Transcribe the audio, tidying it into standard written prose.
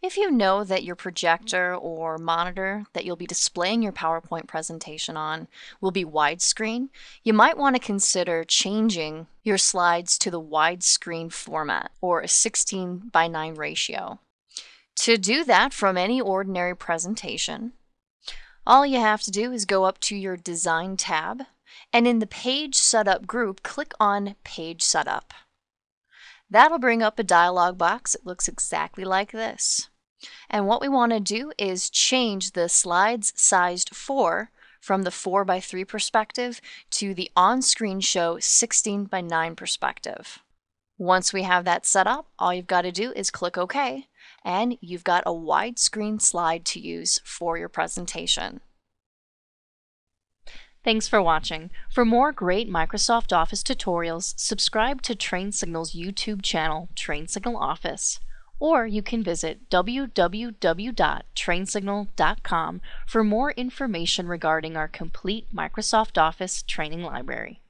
If you know that your projector or monitor that you'll be displaying your PowerPoint presentation on will be widescreen, you might want to consider changing your slides to the widescreen format or a 16:9 ratio. To do that from any ordinary presentation, all you have to do is go up to your Design tab and in the Page Setup group, click on Page Setup. That'll bring up a dialog box. It looks exactly like this. And what we want to do is change the slides sized 4 from the 4:3 perspective to the on-screen show 16:9 perspective. Once we have that set up, all you've got to do is click OK, and you've got a widescreen slide to use for your presentation. Thanks for watching. For more great Microsoft Office tutorials, subscribe to Train Signal's YouTube channel, Train Signal Office, or you can visit www.trainsignal.com for more information regarding our complete Microsoft Office training library.